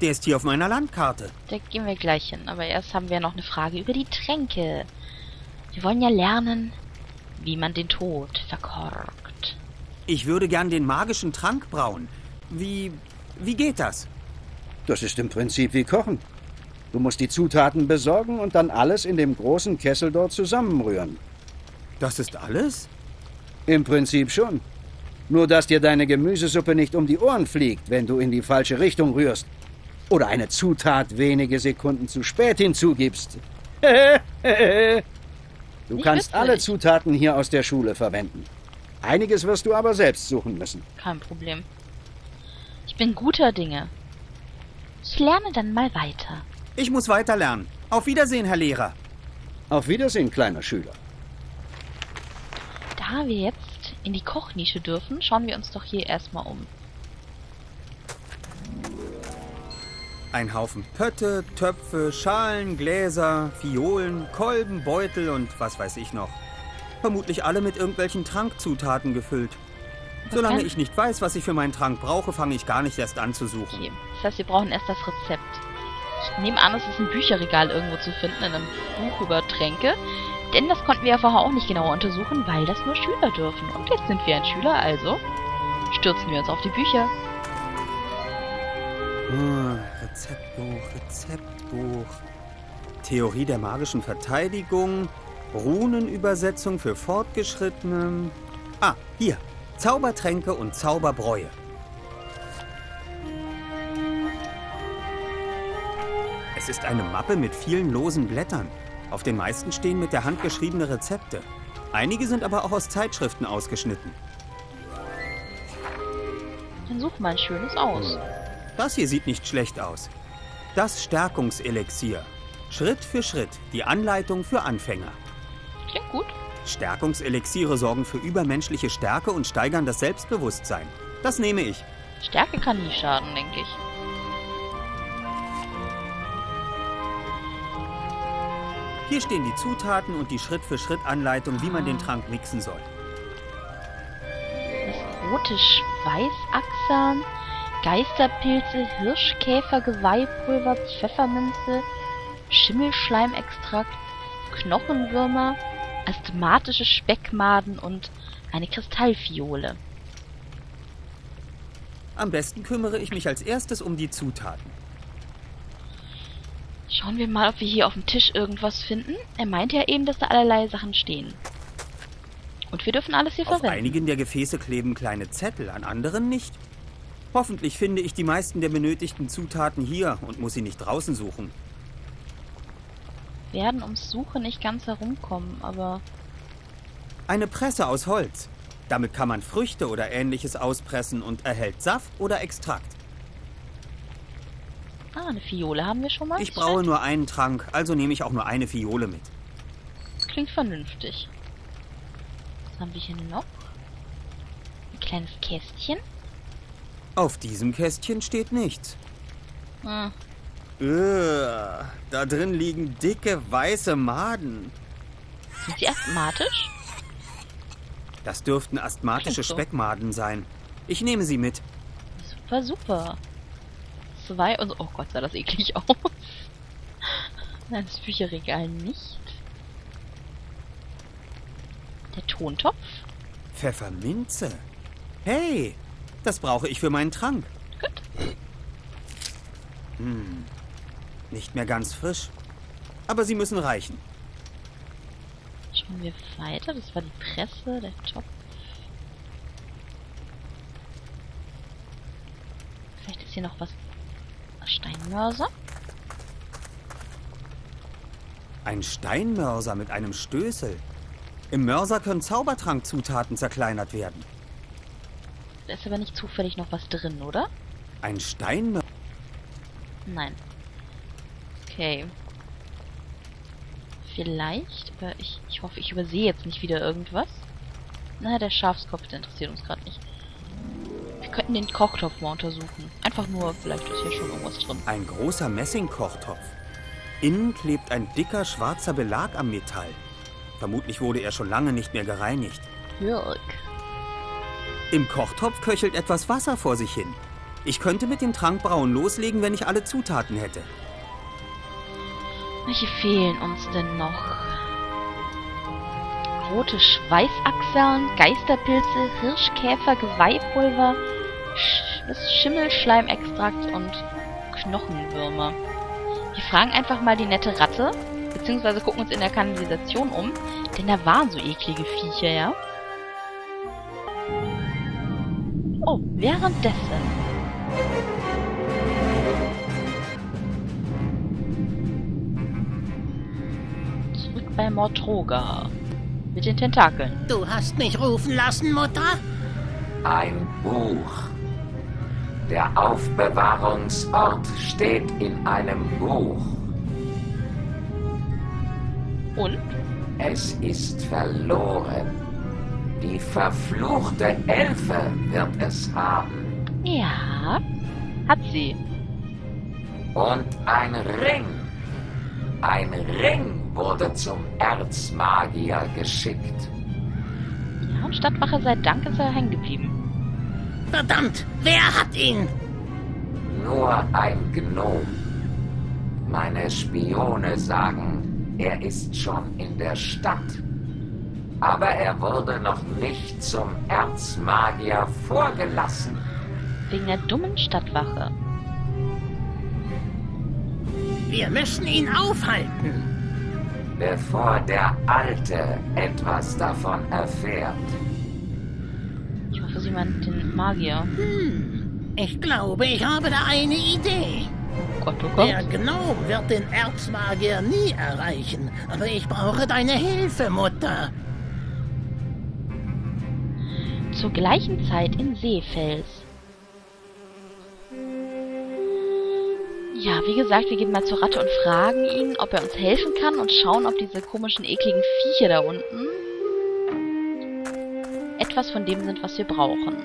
der ist hier auf meiner Landkarte. Da gehen wir gleich hin. Aber erst haben wir noch eine Frage über die Tränke. Wir wollen ja lernen, wie man den Tod verkorkt. Ich würde gern den magischen Trank brauen. Wie, wie geht das? Das ist im Prinzip wie Kochen. Du musst die Zutaten besorgen und dann alles in dem großen Kessel dort zusammenrühren. Das ist alles? Im Prinzip schon. Nur, dass dir deine Gemüsesuppe nicht um die Ohren fliegt, wenn du in die falsche Richtung rührst. Oder eine Zutat wenige Sekunden zu spät hinzugibst. Du kannst alle Zutaten hier aus der Schule verwenden. Einiges wirst du aber selbst suchen müssen. Kein Problem. Ich bin guter Dinge. Ich lerne dann mal weiter. Ich muss weiter lernen. Auf Wiedersehen, Herr Lehrer. Auf Wiedersehen, kleiner Schüler. Da wir jetzt in die Kochnische dürfen, schauen wir uns doch hier erstmal um. Ein Haufen Pötte, Töpfe, Schalen, Gläser, Fiolen, Kolben, Beutel und was weiß ich noch. Vermutlich alle mit irgendwelchen Trankzutaten gefüllt. Was Solange kann? ich nicht weiß, was ich für meinen Trank brauche, fange ich gar nicht erst an zu suchen. Okay. Das heißt, wir brauchen erst das Rezept. Ich nehme an, es ist ein Bücherregal irgendwo zu finden, in einem Buch über Tränke. Denn das konnten wir ja vorher auch nicht genauer untersuchen, weil das nur Schüler dürfen. Und jetzt sind wir ein Schüler, also stürzen wir uns auf die Bücher. Hm, Rezeptbuch, Rezeptbuch. Theorie der magischen Verteidigung. Runenübersetzung für Fortgeschrittene. Ah, hier. Zaubertränke und Zauberbräue. Es ist eine Mappe mit vielen losen Blättern. Auf den meisten stehen mit der Hand geschriebene Rezepte. Einige sind aber auch aus Zeitschriften ausgeschnitten. Dann such mal ein schönes aus. Das hier sieht nicht schlecht aus. Das Stärkungselixier. Schritt für Schritt, die Anleitung für Anfänger. Klingt gut. Stärkungselixiere sorgen für übermenschliche Stärke und steigern das Selbstbewusstsein. Das nehme ich. Stärke kann nie schaden, denke ich. Hier stehen die Zutaten und die Schritt-für-Schritt-Anleitung, wie man den Trank mixen soll. Das rote Schweißachseln, Geisterpilze, Hirschkäfer, Geweihpulver, Pfefferminze, Schimmelschleimextrakt, Knochenwürmer, asthmatische Speckmaden und eine Kristallfiole. Am besten kümmere ich mich als erstes um die Zutaten. Schauen wir mal, ob wir hier auf dem Tisch irgendwas finden. Er meinte ja eben, dass da allerlei Sachen stehen. Und wir dürfen alles hier verwenden. Auf einigen der Gefäße kleben kleine Zettel, an anderen nicht. Hoffentlich finde ich die meisten der benötigten Zutaten hier und muss sie nicht draußen suchen. Wir werden ums Suchen nicht ganz herumkommen, aber... Eine Presse aus Holz. Damit kann man Früchte oder Ähnliches auspressen und erhält Saft oder Extrakt. Ah, eine Fiole haben wir schon mal. Ich braue nur einen Trank, also nehme ich auch nur eine Fiole mit. Klingt vernünftig. Was haben wir hier noch? Ein kleines Kästchen. Auf diesem Kästchen steht nichts. Hm. Äh, da drin liegen dicke, weiße Maden. Sind sie asthmatisch? Das dürften asthmatische so. Speckmaden sein. Ich nehme sie mit. Super, super. Zwei und... Oh Gott, sah das eklig aus. Nein, das Bücherregal nicht. Der Tontopf. Pfefferminze. Hey, das brauche ich für meinen Trank. Gut. Hm, nicht mehr ganz frisch. Aber sie müssen reichen. Schauen wir weiter. Das war die Presse, der Topf. Vielleicht ist hier noch was... Steinmörser? Ein Steinmörser mit einem Stößel. Im Mörser können Zaubertrankzutaten zerkleinert werden. Da ist aber nicht zufällig noch was drin, oder? Ein Stein? Nein. Okay. Vielleicht, aber ich, ich hoffe, ich übersehe jetzt nicht wieder irgendwas. Na, der Schafskopf, der interessiert uns gerade nicht. Wir könnten den Kochtopf mal untersuchen. Einfach nur, vielleicht ist hier schon irgendwas drin. Ein großer Messingkochtopf. Innen klebt ein dicker, schwarzer Belag am Metall. Vermutlich wurde er schon lange nicht mehr gereinigt. Jörg. Im Kochtopf köchelt etwas Wasser vor sich hin. Ich könnte mit dem Trank braun loslegen, wenn ich alle Zutaten hätte. Welche fehlen uns denn noch? Rote Schweißachseln, Geisterpilze, Hirschkäfer, Geweihpulver, Sch Schimmelschleimextrakt und Knochenwürmer. Wir fragen einfach mal die nette Ratte, beziehungsweise gucken uns in der Kanalisation um, denn da waren so eklige Viecher, ja? Oh, währenddessen... bei Mortroga. Mit den Tentakeln. Du hast mich rufen lassen, Mutter? Ein Buch. Der Aufbewahrungsort steht in einem Buch. Und? Es ist verloren. Die verfluchte Elfe wird es haben. Ja, hat sie. Und ein Ring. Ein Ring wurde zum Erzmagier geschickt. Ja, Stadtwache sei Dank ist er hängen geblieben. Verdammt, wer hat ihn? Nur ein Gnom. Meine Spione sagen, er ist schon in der Stadt. Aber er wurde noch nicht zum Erzmagier vorgelassen. Wegen der dummen Stadtwache. Wir müssen ihn aufhalten. Bevor der Alte etwas davon erfährt. Ich hoffe, Sie meinen den Magier. Hm, ich glaube, ich habe da eine Idee. Oh Gott, oh Gott. Der Gnom wird den Erzmagier nie erreichen. Aber ich brauche deine Hilfe, Mutter. Zur gleichen Zeit in Seefels. Ja, wie gesagt, wir gehen mal zur Ratte und fragen ihn, ob er uns helfen kann und schauen, ob diese komischen, ekligen Viecher da unten etwas von dem sind, was wir brauchen.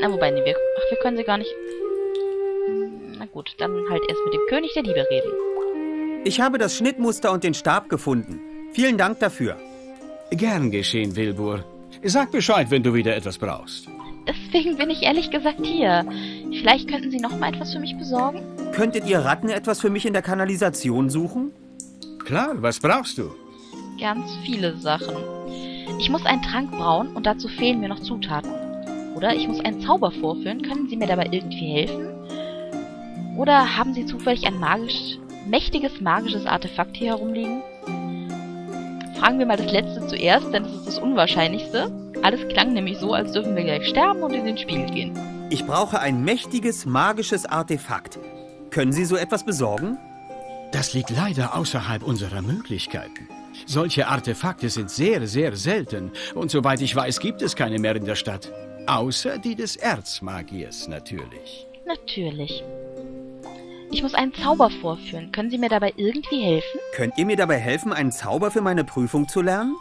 Na, wobei, nee, wir, ach, wir können sie gar nicht... Na gut, dann halt erst mit dem König der Liebe reden. Ich habe das Schnittmuster und den Stab gefunden. Vielen Dank dafür. Gern geschehen, Wilbur. Sag Bescheid, wenn du wieder etwas brauchst. Deswegen bin ich ehrlich gesagt hier. Vielleicht könnten Sie noch mal etwas für mich besorgen? Könntet ihr Ratten etwas für mich in der Kanalisation suchen? Klar, was brauchst du? Ganz viele Sachen. Ich muss einen Trank brauen und dazu fehlen mir noch Zutaten. Oder ich muss einen Zauber vorführen. Können Sie mir dabei irgendwie helfen? Oder haben Sie zufällig ein magisch, mächtiges magisches Artefakt hier herumliegen? Fragen wir mal das Letzte zuerst, denn es ist das Unwahrscheinlichste. Alles klang nämlich so, als dürfen wir gleich sterben und in den Spiegel gehen. Ich brauche ein mächtiges, magisches Artefakt. Können Sie so etwas besorgen? Das liegt leider außerhalb unserer Möglichkeiten. Solche Artefakte sind sehr, sehr selten. Und soweit ich weiß, gibt es keine mehr in der Stadt. Außer die des Erzmagiers, natürlich. Natürlich. Ich muss einen Zauber vorführen. Können Sie mir dabei irgendwie helfen? Könnt ihr mir dabei helfen, einen Zauber für meine Prüfung zu lernen?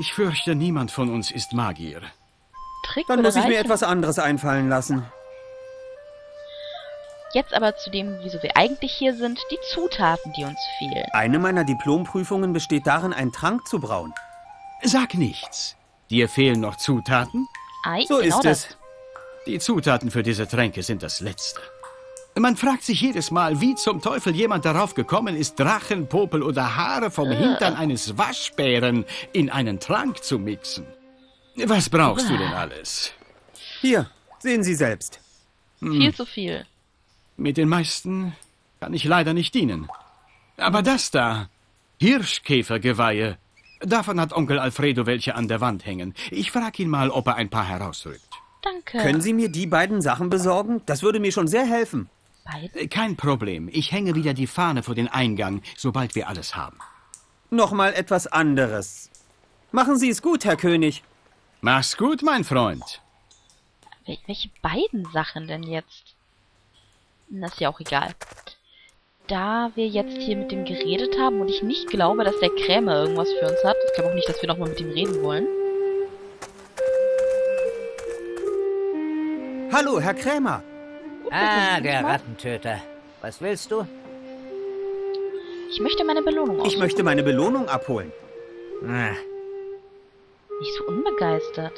Ich fürchte, niemand von uns ist Magier. Trick Dann muss ich mir etwas anderes einfallen lassen. Jetzt aber zu dem, wieso wir eigentlich hier sind, die Zutaten, die uns fehlen. Eine meiner Diplomprüfungen besteht darin, einen Trank zu brauen. Sag nichts. Dir fehlen noch Zutaten? Ei, so genau ist das. es. Die Zutaten für diese Tränke sind das Letzte. Man fragt sich jedes Mal, wie zum Teufel jemand darauf gekommen ist, Drachenpopel oder Haare vom Hintern eines Waschbären in einen Trank zu mixen. Was brauchst du denn alles? Hier, sehen Sie selbst. Hm. Viel zu viel. Mit den meisten kann ich leider nicht dienen. Aber das da, Hirschkäfergeweihe, davon hat Onkel Alfredo welche an der Wand hängen. Ich frage ihn mal, ob er ein paar herausrückt. Danke. Können Sie mir die beiden Sachen besorgen? Das würde mir schon sehr helfen. Kein Problem. Ich hänge wieder die Fahne vor den Eingang, sobald wir alles haben. Nochmal etwas anderes. Machen Sie es gut, Herr König. Mach's gut, mein Freund. Wel- welche beiden Sachen denn jetzt? Das ist ja auch egal. Da wir jetzt hier mit dem geredet haben und ich nicht glaube, dass der Krämer irgendwas für uns hat. Ich glaube auch nicht, dass wir nochmal mit ihm reden wollen. Hallo, Herr Krämer. Ah, der Rattentöter. Was willst du? Ich möchte meine Belohnung abholen. Ich möchte meine Belohnung abholen. Ah. Nicht so unbegeistert.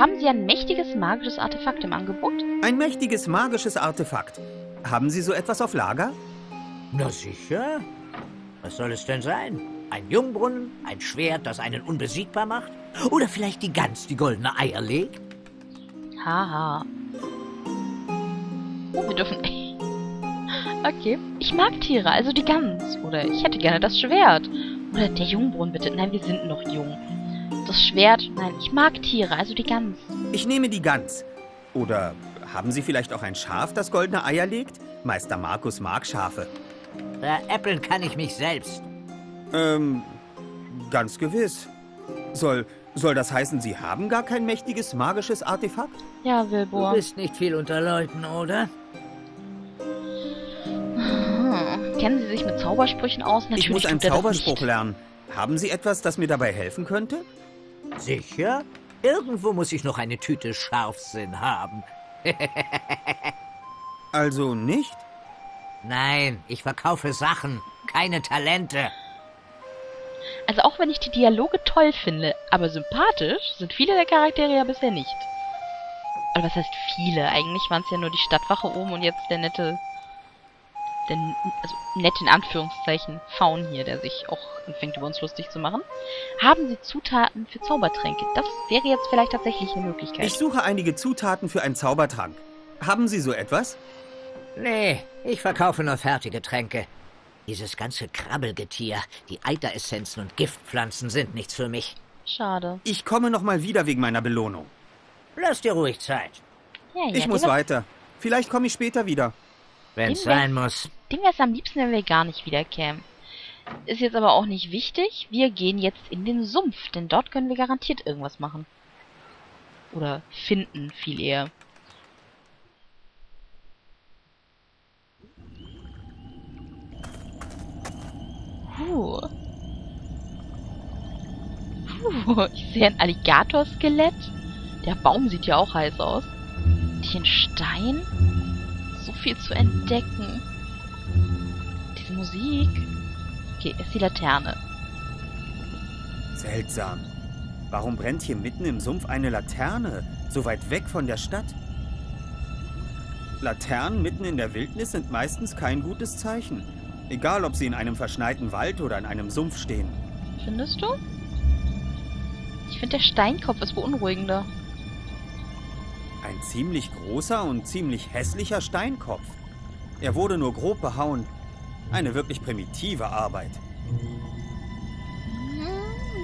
Haben Sie ein mächtiges magisches Artefakt im Angebot? Ein mächtiges magisches Artefakt. Haben Sie so etwas auf Lager? Na sicher. Was soll es denn sein? Ein Jungbrunnen? Ein Schwert, das einen unbesiegbar macht? Oder vielleicht die Gans, die goldene Eier legt? Haha. Oh, wir dürfen... Okay. Ich mag Tiere, also die Gans. Oder ich hätte gerne das Schwert. Oder der Jungbrunnen, bitte. Nein, wir sind noch jung. Das Schwert. Nein, ich mag Tiere, also die Gans. Ich nehme die Gans. Oder... Haben Sie vielleicht auch ein Schaf, das goldene Eier legt? Meister Markus mag Schafe. Veräppeln kann ich mich selbst. Ähm, ganz gewiss. Soll, soll das heißen, Sie haben gar kein mächtiges magisches Artefakt? Ja, Wilbur. Du bist nicht viel unter Leuten, oder? Hm. Kennen Sie sich mit Zaubersprüchen aus? Natürlich, ich muss einen Zauberspruch lernen. Haben Sie etwas, das mir dabei helfen könnte? Sicher. Irgendwo muss ich noch eine Tüte Scharfsinn haben. Also nicht? Nein, ich verkaufe Sachen, keine Talente. Also auch wenn ich die Dialoge toll finde, aber sympathisch sind viele der Charaktere ja bisher nicht. Aber was heißt viele? Eigentlich waren es ja nur die Stadtwache oben und jetzt der nette, der, also nett in Anführungszeichen, Faun hier, der sich auch anfängt über uns lustig zu machen. Haben Sie Zutaten für Zaubertränke? Das wäre jetzt vielleicht tatsächlich eine Möglichkeit. Ich suche einige Zutaten für einen Zaubertrank. Haben Sie so etwas? Nee, ich verkaufe nur fertige Tränke. Dieses ganze Krabbelgetier, die Eiteressenzen und Giftpflanzen sind nichts für mich. Schade. Ich komme nochmal wieder wegen meiner Belohnung. Lass dir ruhig Zeit. Ja, ja, ich muss weiter. Vielleicht komme ich später wieder. Wenn's sein muss. Dem wäre es am liebsten, wenn wir gar nicht wiederkämen. Ist jetzt aber auch nicht wichtig. Wir gehen jetzt in den Sumpf, denn dort können wir garantiert irgendwas machen. Oder finden, viel eher. Puh. Puh. Ich sehe ein Alligatorskelett. Der Baum sieht ja auch heiß aus. Den Stein? So viel zu entdecken. Diese Musik... Okay, ist die Laterne. Seltsam. Warum brennt hier mitten im Sumpf eine Laterne? So weit weg von der Stadt? Laternen mitten in der Wildnis sind meistens kein gutes Zeichen. Egal, ob sie in einem verschneiten Wald oder in einem Sumpf stehen. Findest du? Ich finde, der Steinkopf ist beunruhigender. Ein ziemlich großer und ziemlich hässlicher Steinkopf. Er wurde nur grob behauen. Eine wirklich primitive Arbeit.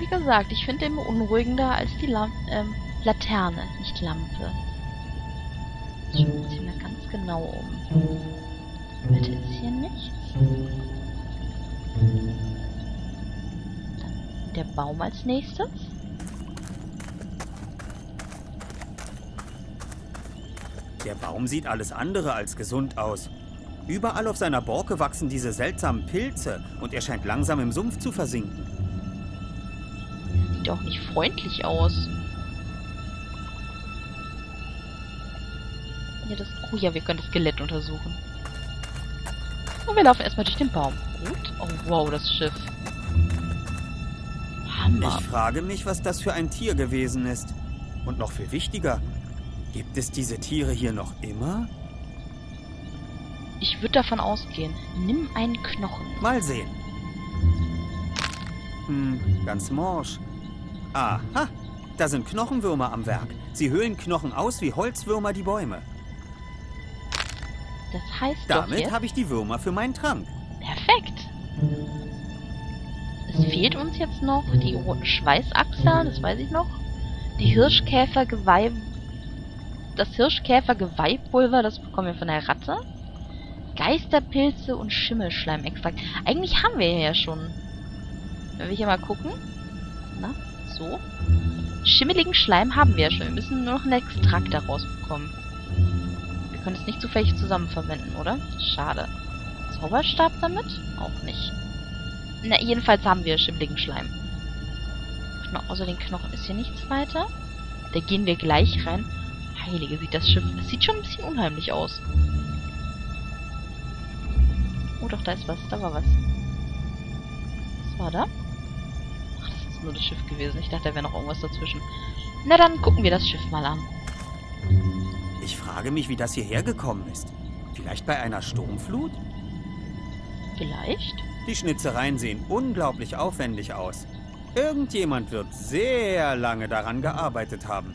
Wie gesagt, ich finde den beunruhigender als die Lam ähm, Laterne, nicht Lampe. Ich muss hier mal ganz genau um. Bitte ist hier nichts. Dann der Baum als nächstes. Der Baum sieht alles andere als gesund aus. Überall auf seiner Borke wachsen diese seltsamen Pilze und er scheint langsam im Sumpf zu versinken. Sieht auch nicht freundlich aus. Ja, das, oh ja, wir können das Skelett untersuchen. Und wir laufen erstmal durch den Baum. Gut. Oh wow, das Schiff. Hammer. Ich frage mich, was das für ein Tier gewesen ist. Und noch viel wichtiger, gibt es diese Tiere hier noch immer? Ich würde davon ausgehen. Nimm einen Knochen. Mal sehen. Hm, ganz morsch. Aha, da sind Knochenwürmer am Werk. Sie höhlen Knochen aus wie Holzwürmer die Bäume. Das heißt doch hier... Damit habe ich die Würmer für meinen Trank. Perfekt. Es fehlt uns jetzt noch die roten Schweißachseln, das weiß ich noch. Die Hirschkäfergeweih... Das Hirschkäfergeweihpulver, das bekommen wir von der Ratte. Geisterpilze und Schimmelschleimextrakt. Eigentlich haben wir ja schon. Wenn wir hier mal gucken. Na, so. Schimmeligen Schleim haben wir ja schon. Wir müssen nur noch einen Extrakt daraus bekommen. Wir können es nicht zufällig zusammen verwenden, oder? Schade. Zauberstab damit? Auch nicht. Na, jedenfalls haben wir schimmeligen Schleim. Kno- außer den Knochen ist hier nichts weiter. Da gehen wir gleich rein. Heilige, sieht das Schiff... Es sieht schon ein bisschen unheimlich aus. Oh, doch, da ist was. Da war was. Was war da? Ach, das ist nur das Schiff gewesen. Ich dachte, da wäre noch irgendwas dazwischen. Na, dann gucken wir das Schiff mal an. Ich frage mich, wie das hierher gekommen ist. Vielleicht bei einer Sturmflut? Vielleicht? Die Schnitzereien sehen unglaublich aufwendig aus. Irgendjemand wird sehr lange daran gearbeitet haben.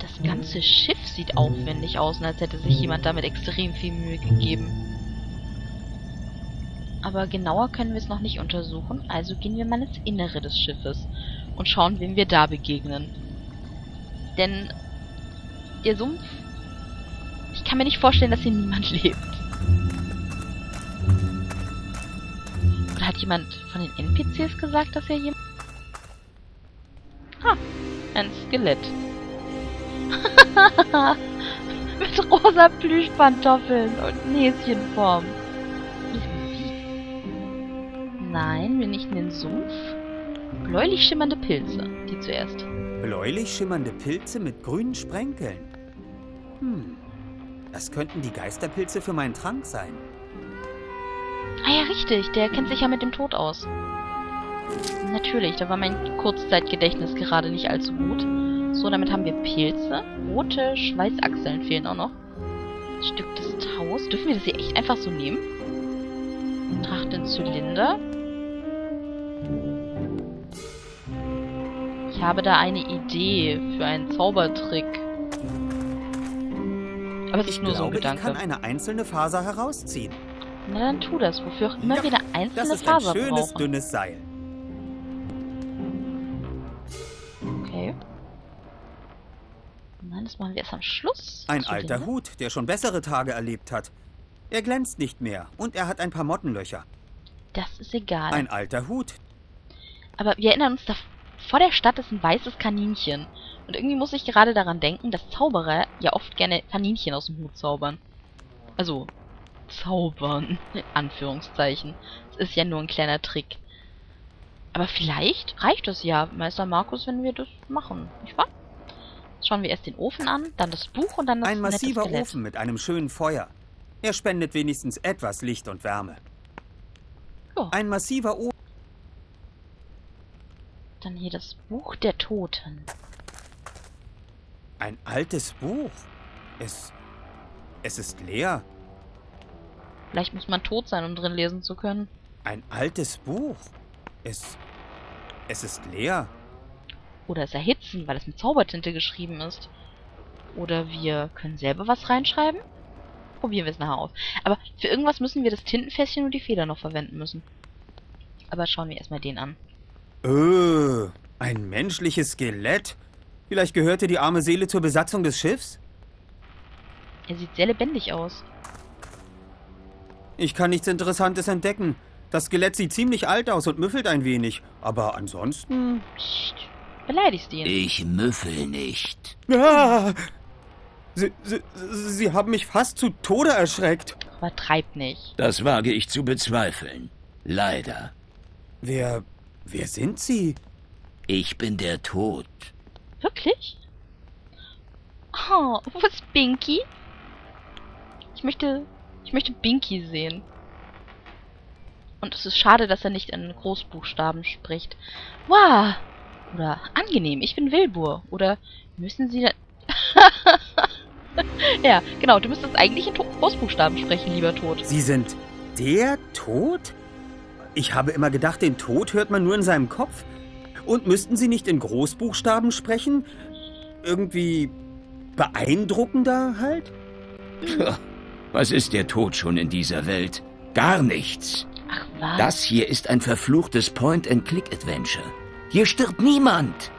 Das ganze Schiff sieht aufwendig aus, als hätte sich jemand damit extrem viel Mühe gegeben. Aber genauer können wir es noch nicht untersuchen, also gehen wir mal ins Innere des Schiffes und schauen, wem wir da begegnen. Denn der Sumpf... Ich kann mir nicht vorstellen, dass hier niemand lebt. Oder hat jemand von den N P Cs gesagt, dass hier jemand... Ha! Ein Skelett. Mit rosa Plüschpantoffeln und Häschenform. Nein, wir nicht in den Sumpf. Bläulich schimmernde Pilze. Die zuerst. Bläulich schimmernde Pilze mit grünen Sprenkeln. Hm. Das könnten die Geisterpilze für meinen Trank sein. Ah ja, richtig. Der kennt sich ja mit dem Tod aus. Natürlich, da war mein Kurzzeitgedächtnis gerade nicht allzu gut. So, damit haben wir Pilze. Rote Schweißachseln fehlen auch noch. Ein Stück des Taus. Dürfen wir das hier echt einfach so nehmen? Tracht den Zylinder. Ich habe da eine Idee für einen Zaubertrick. Aber es ist nur so ein Gedanke. Ich glaube, ich kann eine einzelne Faser herausziehen. Na, dann tu das. Wofür auch immer wir eine einzelne Faser brauchen. Das ist ein schönes, dünnes Seil. Okay. Nein, das machen wir erst am Schluss. Ein alter Hut, der schon bessere Tage erlebt hat. Er glänzt nicht mehr und er hat ein paar Mottenlöcher. Das ist egal. Ein alter Hut. Aber wir erinnern uns, da vor der Stadt ist ein weißes Kaninchen. Und irgendwie muss ich gerade daran denken, dass Zauberer ja oft gerne Kaninchen aus dem Hut zaubern. Also, zaubern, in Anführungszeichen. Das ist ja nur ein kleiner Trick. Aber vielleicht reicht das ja, Meister Markus, wenn wir das machen, nicht wahr? Jetzt schauen wir erst den Ofen an, dann das Buch und dann das Ein massiver Skelett. Ofen mit einem schönen Feuer. Er spendet wenigstens etwas Licht und Wärme. Oh. Ein massiver Ofen. Dann hier das Buch der Toten. Ein altes Buch. Es... Es ist leer. Vielleicht muss man tot sein, um drin lesen zu können. Ein altes Buch. Es... Es ist leer. Oder es erhitzen, weil es mit Zaubertinte geschrieben ist. Oder wir können selber was reinschreiben. Probieren wir es nachher aus. Aber für irgendwas müssen wir das Tintenfässchen und die Feder noch verwenden müssen. Aber schauen wir erstmal den an. Öh, ein menschliches Skelett? Vielleicht gehörte die arme Seele zur Besatzung des Schiffs? Er sieht sehr lebendig aus. Ich kann nichts Interessantes entdecken. Das Skelett sieht ziemlich alt aus und müffelt ein wenig. Aber ansonsten... Psst, beleidigst du ihn. Ich müffel nicht. Ah! Sie, sie, sie haben mich fast zu Tode erschreckt. Übertreib nicht. Das wage ich zu bezweifeln. Leider. Wer... Wer sind Sie? Ich bin der Tod. Wirklich? Oh, wo ist Binky? Ich möchte... Ich möchte Binky sehen. Und es ist schade, dass er nicht in Großbuchstaben spricht. Wow! Oder angenehm, ich bin Wilbur. Oder müssen Sie... Ja, genau, du müsstest eigentlich in Großbuchstaben sprechen, lieber Tod. Sie sind der Tod? Ich habe immer gedacht, den Tod hört man nur in seinem Kopf. Und müssten Sie nicht in Großbuchstaben sprechen? Irgendwie beeindruckender halt? Was ist der Tod schon in dieser Welt? Gar nichts. Ach was? Das hier ist ein verfluchtes Point-and-Click-Adventure. Hier stirbt niemand.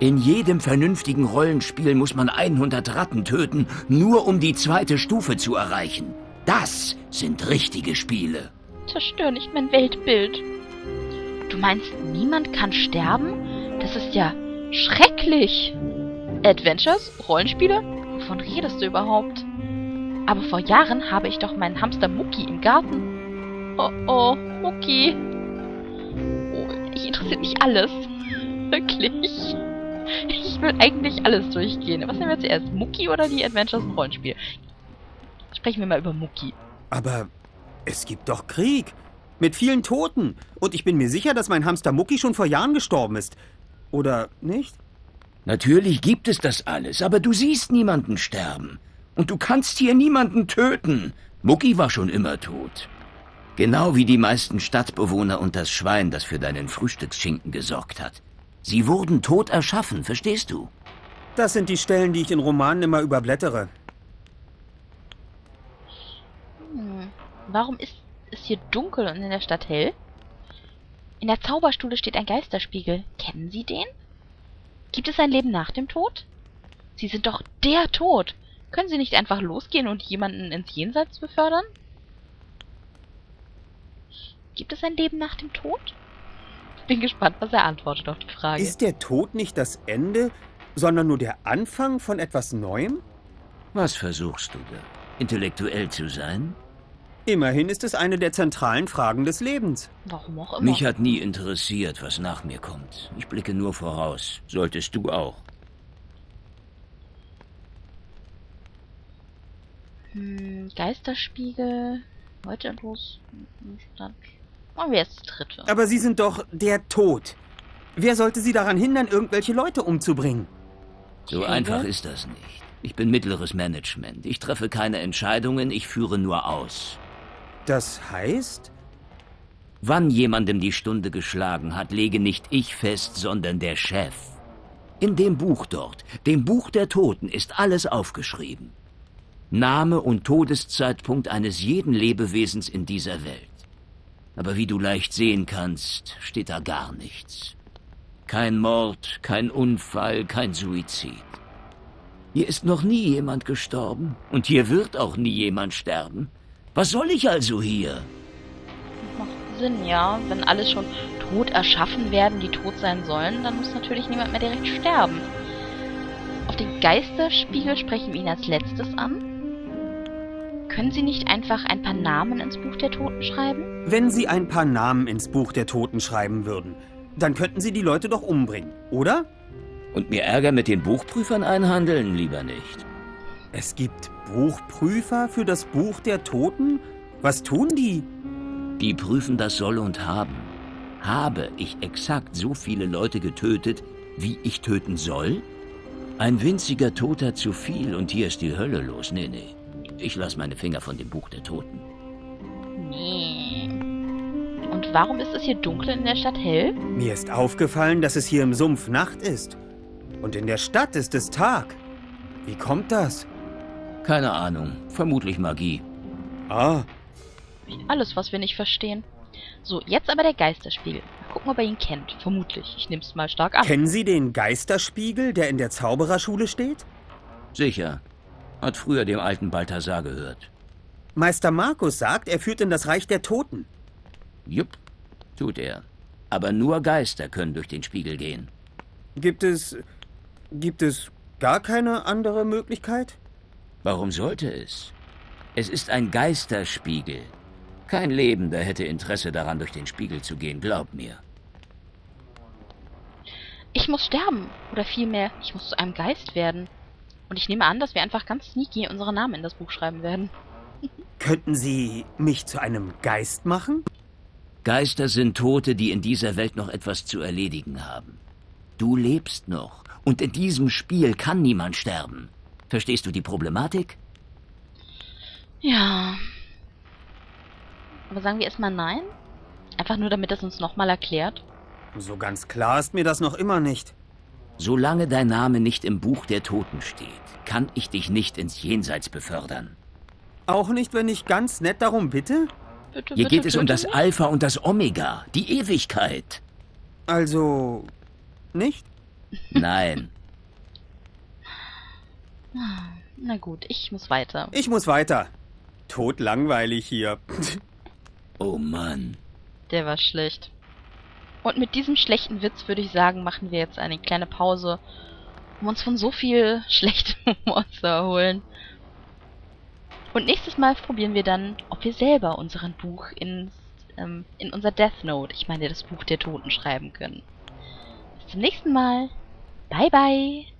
In jedem vernünftigen Rollenspiel muss man hundert Ratten töten, nur um die zweite Stufe zu erreichen. Das sind richtige Spiele. Zerstör nicht mein Weltbild. Du meinst, niemand kann sterben? Es ist ja schrecklich. Adventures? Rollenspiele? Wovon redest du überhaupt? Aber vor Jahren habe ich doch meinen Hamster Muki im Garten. Oh, oh, Muki. Oh, ich interessiert mich alles. Wirklich. Ich will eigentlich alles durchgehen. Was nehmen wir zuerst? Muki oder die Adventures im Rollenspiel? Sprechen wir mal über Muki. Aber es gibt doch Krieg. Mit vielen Toten. Und ich bin mir sicher, dass mein Hamster Muki schon vor Jahren gestorben ist. Oder nicht? Natürlich gibt es das alles, aber du siehst niemanden sterben. Und du kannst hier niemanden töten. Muki war schon immer tot. Genau wie die meisten Stadtbewohner und das Schwein, das für deinen Frühstücksschinken gesorgt hat. Sie wurden tot erschaffen, verstehst du? Das sind die Stellen, die ich in Romanen immer überblättere. Hm. Warum ist es hier dunkel und in der Stadt hell? In der Zauberstube steht ein Geisterspiegel. Kennen Sie den? Gibt es ein Leben nach dem Tod? Sie sind doch der Tod. Können Sie nicht einfach losgehen und jemanden ins Jenseits befördern? Gibt es ein Leben nach dem Tod? Ich bin gespannt, was er antwortet auf die Frage. Ist der Tod nicht das Ende, sondern nur der Anfang von etwas Neuem? Was versuchst du da? Intellektuell zu sein? Immerhin ist es eine der zentralen Fragen des Lebens. Warum auch immer. Mich hat nie interessiert, was nach mir kommt. Ich blicke nur voraus. Solltest du auch. Hm, Geisterspiegel. Heute los. Machen wir jetzt das dritte. Aber Sie sind doch der Tod. Wer sollte Sie daran hindern, irgendwelche Leute umzubringen? So einfach ist das nicht. Ich bin mittleres Management. Ich treffe keine Entscheidungen, ich führe nur aus. Das heißt? Wann jemandem die Stunde geschlagen hat, lege nicht ich fest, sondern der Chef. In dem Buch dort, dem Buch der Toten, ist alles aufgeschrieben. Name und Todeszeitpunkt eines jeden Lebewesens in dieser Welt. Aber wie du leicht sehen kannst, steht da gar nichts. Kein Mord, kein Unfall, kein Suizid. Hier ist noch nie jemand gestorben und hier wird auch nie jemand sterben. Was soll ich also hier? Das macht Sinn, ja. Wenn alle schon tot erschaffen werden, die tot sein sollen, dann muss natürlich niemand mehr direkt sterben. Auf den Geisterspiegel sprechen wir ihn als letztes an. Können Sie nicht einfach ein paar Namen ins Buch der Toten schreiben? Wenn Sie ein paar Namen ins Buch der Toten schreiben würden, dann könnten Sie die Leute doch umbringen, oder? Und mir Ärger mit den Buchprüfern einhandeln, lieber nicht. Es gibt Buchprüfer für das Buch der Toten? Was tun die? Die prüfen das Soll und Haben. Habe ich exakt so viele Leute getötet, wie ich töten soll? Ein winziger Toter zu viel und hier ist die Hölle los. Nee, nee. Ich lasse meine Finger von dem Buch der Toten. Nee. Und warum ist es hier dunkel in der Stadt hell? Mir ist aufgefallen, dass es hier im Sumpf Nacht ist. Und in der Stadt ist es Tag. Wie kommt das? Keine Ahnung. Vermutlich Magie. Ah. Alles, was wir nicht verstehen. So, jetzt aber der Geisterspiegel. Mal gucken, ob er ihn kennt. Vermutlich. Ich nehme es mal stark an. Kennen Sie den Geisterspiegel, der in der Zaubererschule steht? Sicher. Hat früher dem alten Balthasar gehört. Meister Markus sagt, er führt in das Reich der Toten. Jupp, tut er. Aber nur Geister können durch den Spiegel gehen. Gibt es... gibt es gar keine andere Möglichkeit? Warum sollte es? Es ist ein Geisterspiegel. Kein Lebender hätte Interesse daran, durch den Spiegel zu gehen, glaub mir. Ich muss sterben. Oder vielmehr, ich muss zu einem Geist werden. Und ich nehme an, dass wir einfach ganz sneaky unsere Namen in das Buch schreiben werden. Könnten Sie mich zu einem Geist machen? Geister sind Tote, die in dieser Welt noch etwas zu erledigen haben. Du lebst noch. Und in diesem Spiel kann niemand sterben. Verstehst du die Problematik? Ja. Aber sagen wir erstmal nein? Einfach nur, damit es uns nochmal erklärt? So ganz klar ist mir das noch immer nicht. Solange dein Name nicht im Buch der Toten steht, kann ich dich nicht ins Jenseits befördern. Auch nicht, wenn ich ganz nett darum bitte? Bitte, Hier bitte, geht es bitte, um das Alpha und das Omega, die Ewigkeit. Also... nicht? Nein. Na gut, ich muss weiter. Ich muss weiter. Todlangweilig hier. Oh Mann. Der war schlecht. Und mit diesem schlechten Witz würde ich sagen, machen wir jetzt eine kleine Pause, um uns von so viel schlechtem Humor zu erholen. Und nächstes Mal probieren wir dann, ob wir selber unseren Buch ins, ähm, in unser Death Note, ich meine das Buch der Toten, schreiben können. Bis zum nächsten Mal. Bye, bye.